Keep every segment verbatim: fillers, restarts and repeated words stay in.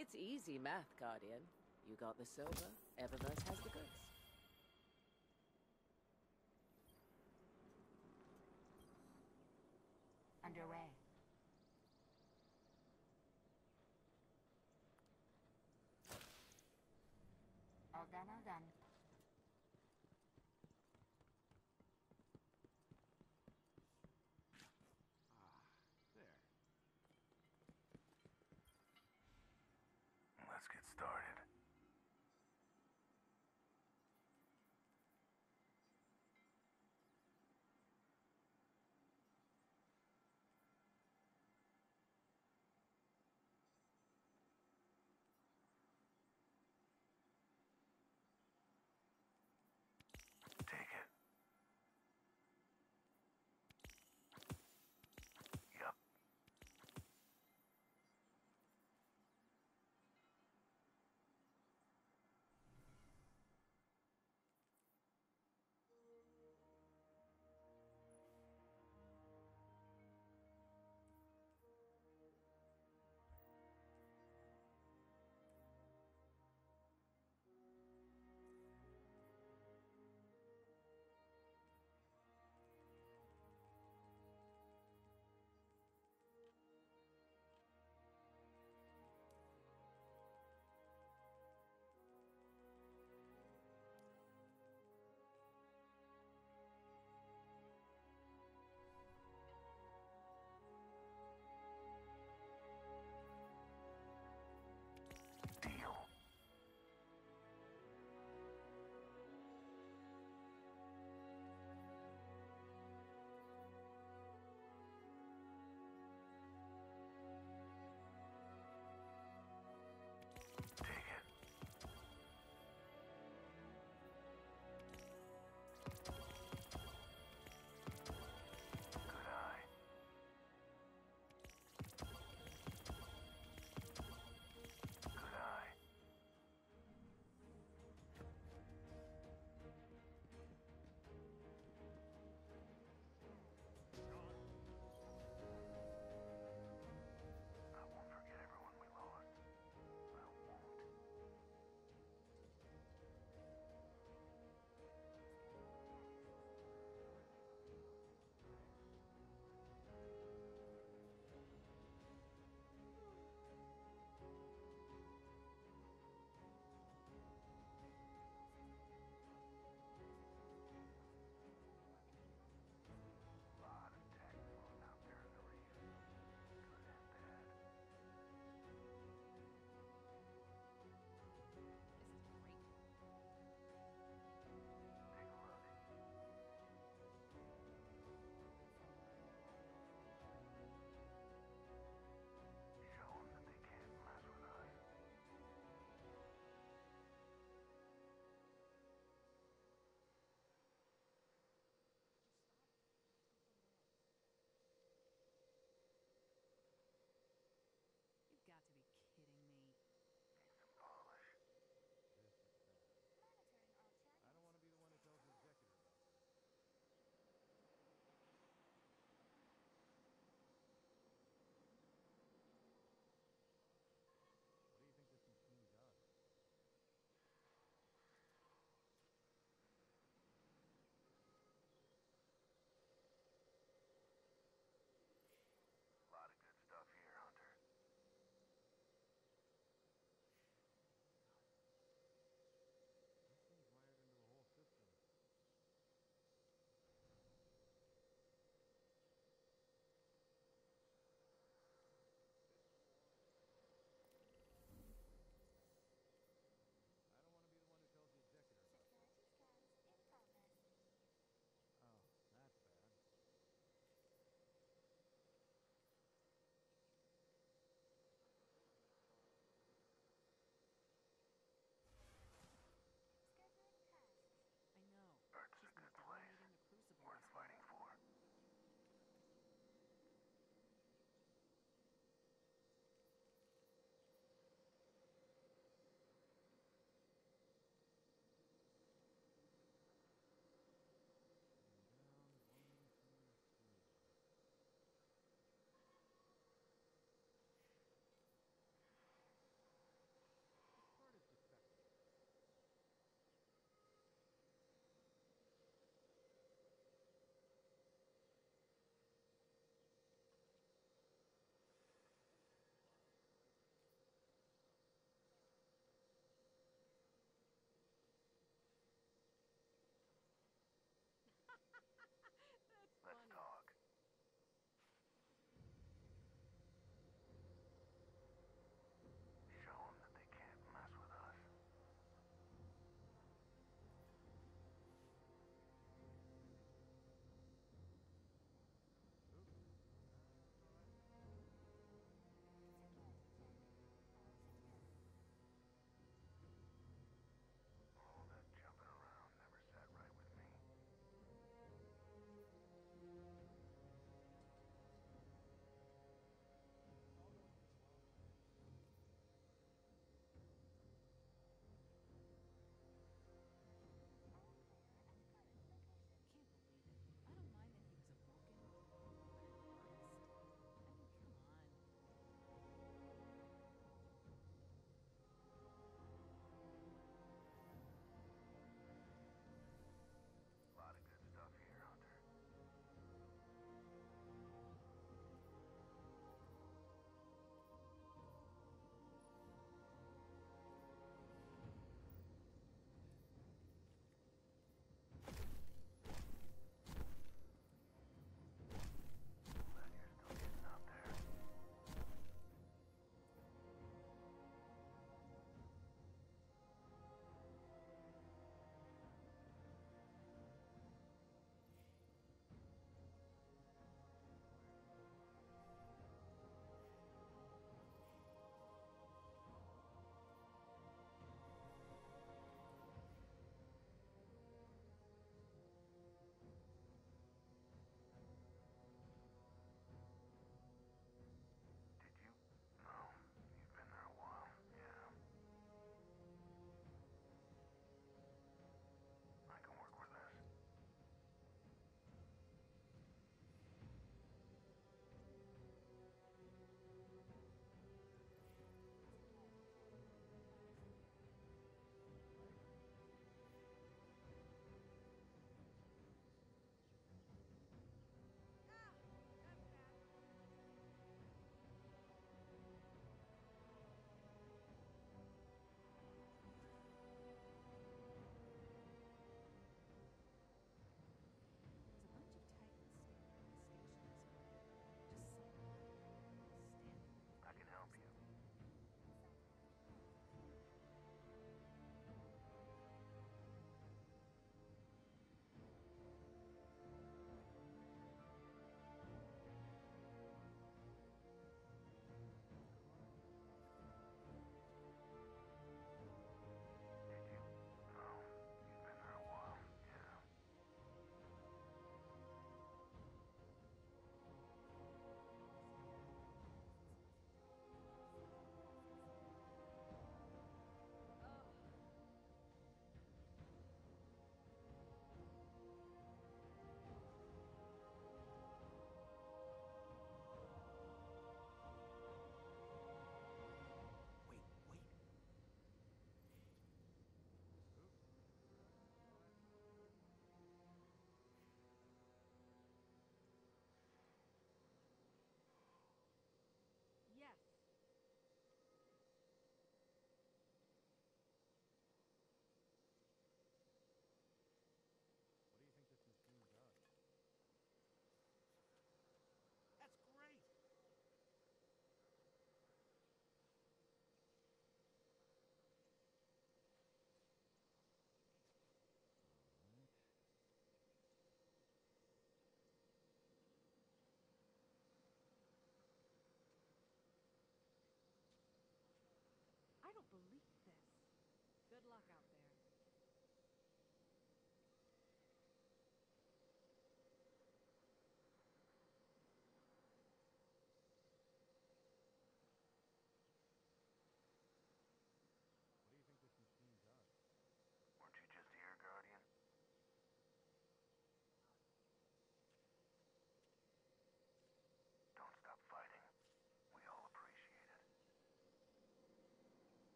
It's easy math, Guardian. You got the silver, Eververse has the goods. Underway. All done, all done. Ah, there. Let's get started.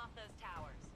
off those towers.